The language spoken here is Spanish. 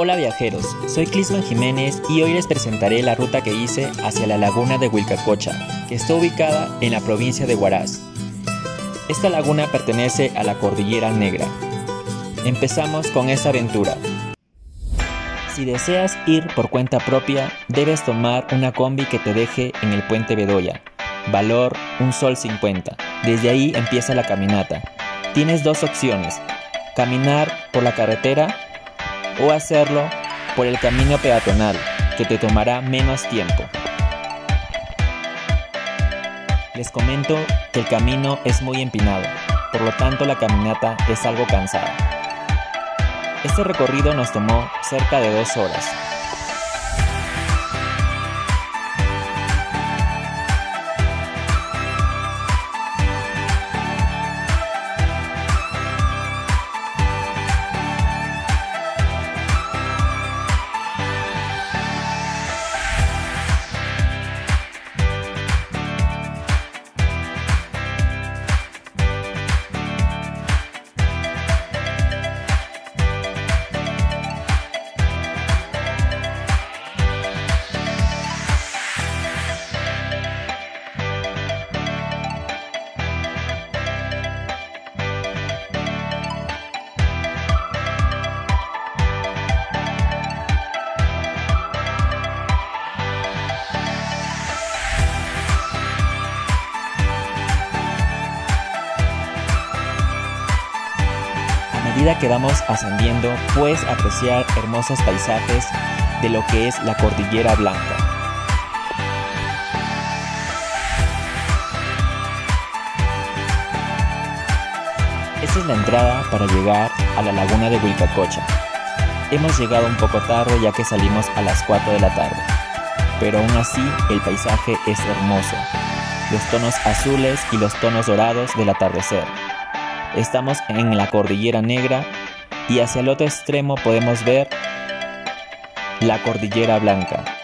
Hola viajeros, soy Clisman Jiménez y hoy les presentaré la ruta que hice hacia la laguna de Wilcacocha, que está ubicada en la provincia de Huaraz. Esta laguna pertenece a la Cordillera Negra. Empezamos con esta aventura. Si deseas ir por cuenta propia, debes tomar una combi que te deje en el puente Bedoya. Valor $1.50. Desde ahí empieza la caminata. Tienes dos opciones: caminar por la carretera o hacerlo por el camino peatonal, que te tomará menos tiempo. Les comento que el camino es muy empinado, por lo tanto la caminata es algo cansada. Este recorrido nos tomó cerca de 2 horas. Que vamos ascendiendo, puedes apreciar hermosos paisajes de lo que es la Cordillera Blanca. Esta es la entrada para llegar a la laguna de Wilcacocha. Hemos llegado un poco tarde ya que salimos a las 4 de la tarde, pero aún así el paisaje es hermoso, los tonos azules y los tonos dorados del atardecer. Estamos en la Cordillera Negra y hacia el otro extremo podemos ver la Cordillera Blanca.